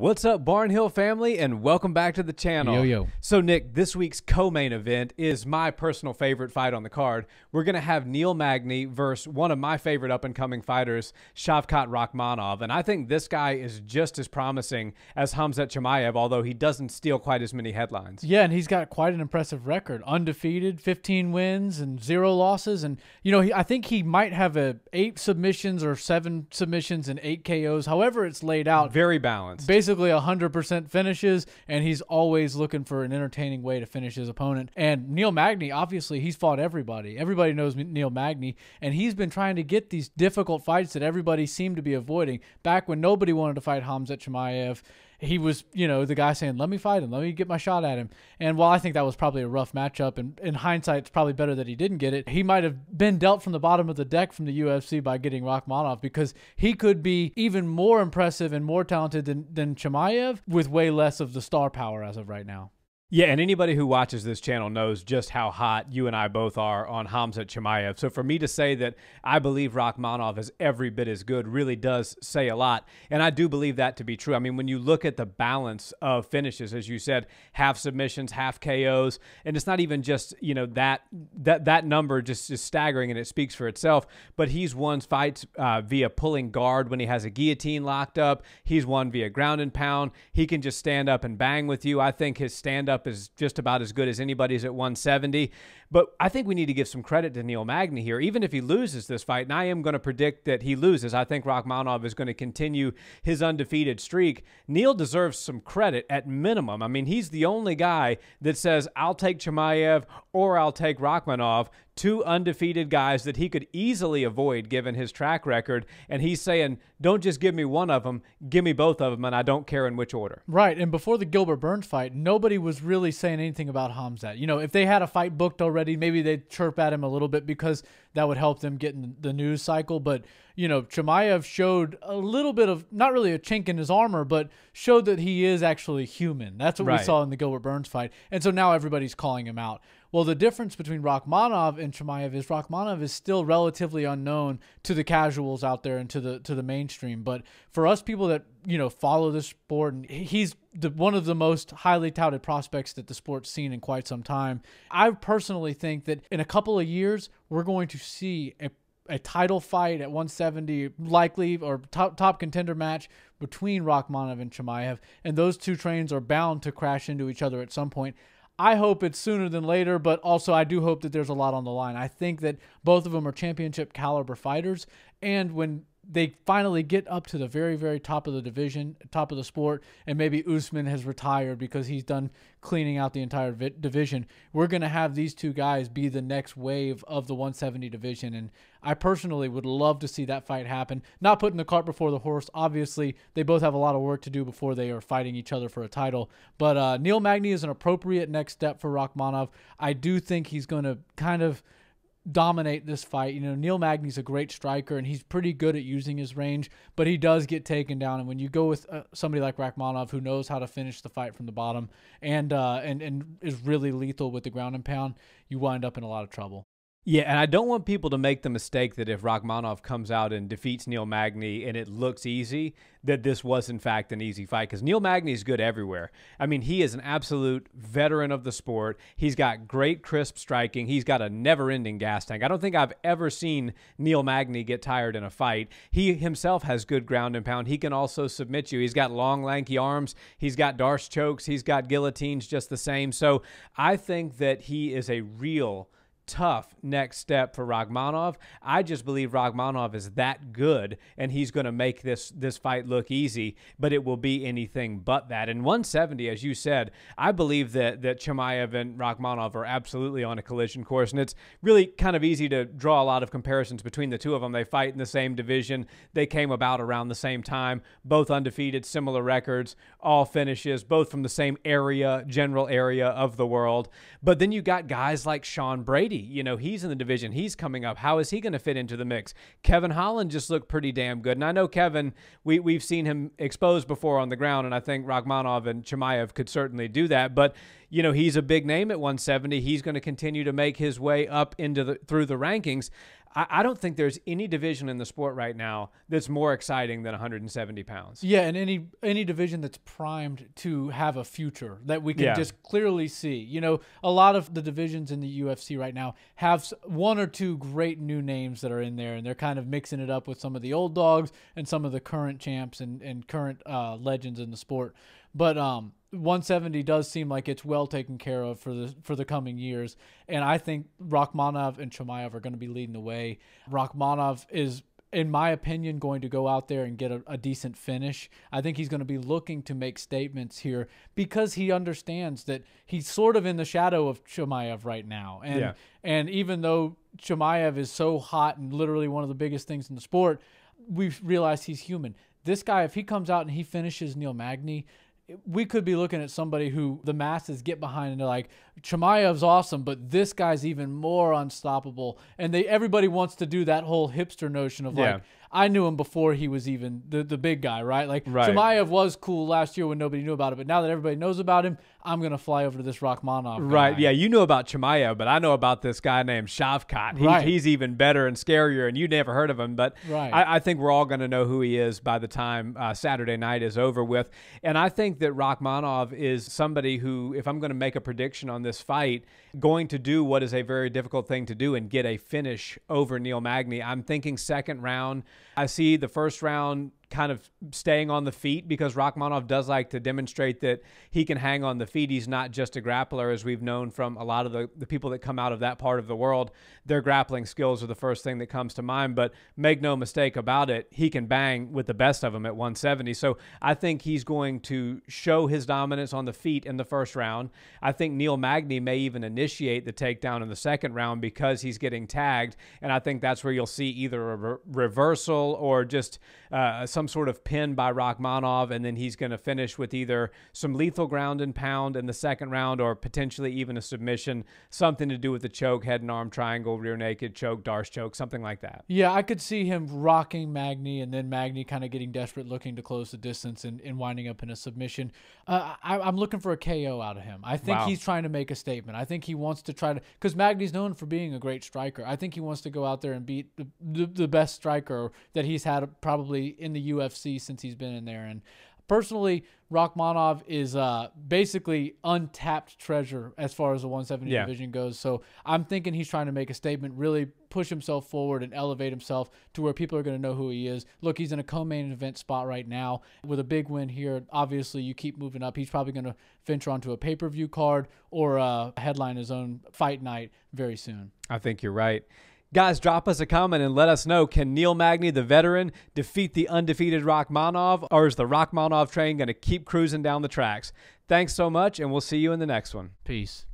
What's up, Barnhill family, and welcome back to the channel. Yo, yo. So, Nick, this week's co-main event is my personal favorite fight on the card. We're going to have Neil Magny versus one of my favorite up-and-coming fighters, Shavkat Rakhmonov, and I think this guy is just as promising as Khamzat Chimaev, although he doesn't steal quite as many headlines. Yeah, and he's got quite an impressive record. Undefeated, 15 wins and 0 losses, and, you know, I think he might have 8 submissions or 7 submissions and 8 KOs, however it's laid out. Very balanced. Basically 100% finishes, and he's always looking for an entertaining way to finish his opponent. And Neil Magny, obviously, he's fought everybody. Everybody knows Neil Magny, and he's been trying to get these difficult fights that everybody seemed to be avoiding. Back when nobody wanted to fight Khamzat Chimaev, he was, you know, the guy saying, let me fight him, let me get my shot at him. And while I think that was probably a rough matchup, and in hindsight, it's probably better that he didn't get it, he might have been dealt from the bottom of the deck from the UFC by getting Rakhmonov, because he could be even more impressive and more talented than Chimaev with way less of the star power as of right now. Yeah, and anybody who watches this channel knows just how hot you and I both are on Khamzat Chimaev. So for me to say that I believe Rakhmonov is every bit as good really does say a lot, and I do believe that to be true. I mean, when you look at the balance of finishes, as you said, half submissions, half KOs, and it's not even just, you know, that number just is staggering and it speaks for itself. But he's won fights via pulling guard when he has a guillotine locked up. He's won via ground and pound. He can just stand up and bang with you. I think his stand-up is just about as good as anybody's at 170. But I think we need to give some credit to Neil Magny here. Even if he loses this fight, and I am going to predict that he loses, I think Rakhmonov is going to continue his undefeated streak. Neil deserves some credit at minimum. I mean, he's the only guy that says, I'll take Chimaev or I'll take Rakhmonov. Two undefeated guys that he could easily avoid given his track record, and he's saying, don't just give me one of them, give me both of them, and I don't care in which order. Right, and before the Gilbert Burns fight, nobody was really saying anything about Khamzat. You know, if they had a fight booked already, maybe they'd chirp at him a little bit because that would help them get in the news cycle, but, you know, Chimaev showed a little bit of, not really a chink in his armor, but showed that he is actually human. That's what we saw in the Gilbert Burns fight, and so now everybody's calling him out. Well, the difference between Rakhmonov and Chimaev is Rakhmonov is still relatively unknown to the casuals out there and to the mainstream. But for us people that, you know, follow this sport, and he's one of the most highly touted prospects that the sport's seen in quite some time. I personally think that in a couple of years, we're going to see a title fight at 170 likely, or top contender match between Rakhmonov and Chimaev. And those two trains are bound to crash into each other at some point. I hope it's sooner than later, but also I do hope that there's a lot on the line. I think that both of them are championship caliber fighters, and when they finally get up to the very, very top of the division, top of the sport, and maybe Usman has retired because he's done cleaning out the entire division, we're going to have these two guys be the next wave of the 170 division, and I personally would love to see that fight happen. Not putting the cart before the horse. Obviously, they both have a lot of work to do before they are fighting each other for a title, but Neil Magny is an appropriate next step for Rakhmonov. I do think he's going to kind of dominate this fight. You know, Neil Magny's a great striker, and he's pretty good at using his range, but he does get taken down. And when you go with somebody like Rakhmonov, who knows how to finish the fight from the bottom and is really lethal with the ground and pound, you wind up in a lot of trouble. Yeah, and I don't want people to make the mistake that if Rakhmonov comes out and defeats Neil Magny and it looks easy, that this was in fact an easy fight, because Neil Magny is good everywhere. I mean, he is an absolute veteran of the sport. He's got great crisp striking. He's got a never-ending gas tank. I don't think I've ever seen Neil Magny get tired in a fight. He himself has good ground and pound. He can also submit you. He's got long, lanky arms. He's got Darce chokes. He's got guillotines just the same. So I think that he is a real tough next step for Rakhmonov. I just believe Rakhmonov is that good, and he's going to make this fight look easy, but it will be anything but that. And 170, as you said, I believe that Chimaev and Rakhmonov are absolutely on a collision course, and it's really kind of easy to draw a lot of comparisons between the two of them. They fight in the same division. They came about around the same time, both undefeated, similar records, all finishes, both from the same area, general area of the world. But then you got guys like Sean Brady. You know, he's in the division. He's coming up. How is he going to fit into the mix? Kevin Holland just looked pretty damn good. And I know Kevin, we've seen him exposed before on the ground, and I think Rakhmonov and Chimaev could certainly do that. But, you know, he's a big name at 170. He's going to continue to make his way up through the rankings. I don't think there's any division in the sport right now that's more exciting than 170 pounds. Yeah, and any division that's primed to have a future that we can just clearly see. You know, a lot of the divisions in the UFC right now have one or two great new names that are in there, and they're kind of mixing it up with some of the old dogs and some of the current champs and current legends in the sport. But 170 does seem like it's well taken care of for the coming years, and I think Rakhmonov and Chimaev are going to be leading the way. Rakhmonov is, in my opinion, going to go out there and get a decent finish. I think he's going to be looking to make statements here because he understands that he's sort of in the shadow of Chimaev right now. And and even though Chimaev is so hot and literally one of the biggest things in the sport, we've realized he's human. This guy, if he comes out and he finishes Neil Magny, we could be looking at somebody who the masses get behind and they're like, Chimaev's awesome, but this guy's even more unstoppable. And everybody wants to do that whole hipster notion of like, I knew him before he was even the big guy, right? Like Chimaev was cool last year when nobody knew about it, but now that everybody knows about him, I'm going to fly over to this Rakhmonov guy. Right, yeah, you know about Chimaev, but I know about this guy named Shavkat. He's even better and scarier, and you never heard of him, but I think we're all going to know who he is by the time Saturday night is over with. And I think that Rakhmonov is somebody who, if I'm going to make a prediction on this fight, going to do what is a very difficult thing to do and get a finish over Neil Magny. I'm thinking second round. I see the first round kind of staying on the feet because Rakhmonov does like to demonstrate that he can hang on the feet. He's not just a grappler, as we've known from a lot of the people that come out of that part of the world. Their grappling skills are the first thing that comes to mind, but make no mistake about it, he can bang with the best of them at 170. So I think he's going to show his dominance on the feet in the first round. I think Neil Magny may even initiate the takedown in the second round because he's getting tagged, and I think that's where you'll see either a reversal or just some sort of pin by Rakhmonov, and then he's going to finish with either some lethal ground and pound in the second round or potentially even a submission, something to do with the choke, head and arm triangle, rear naked choke, Darce choke, something like that. Yeah, I could see him rocking Magny and then Magny kind of getting desperate, looking to close the distance and winding up in a submission. I'm looking for a KO out of him. I think he's trying to make a statement. I think he wants to try to, because Magny's known for being a great striker. I think he wants to go out there and beat the best striker that he's had probably in the UFC since he's been in there. And personally, Rakhmonov is basically untapped treasure as far as the 170 division goes. So I'm thinking he's trying to make a statement, really push himself forward and elevate himself to where people are going to know who he is. Look, he's in a co-main event spot right now. With a big win here, obviously you keep moving up. He's probably going to venture onto a pay-per-view card or headline his own fight night very soon. I think you're right. Guys, drop us a comment and let us know, can Neil Magny, the veteran, defeat the undefeated Rakhmonov, or is the Rakhmonov train going to keep cruising down the tracks? Thanks so much, and we'll see you in the next one. Peace.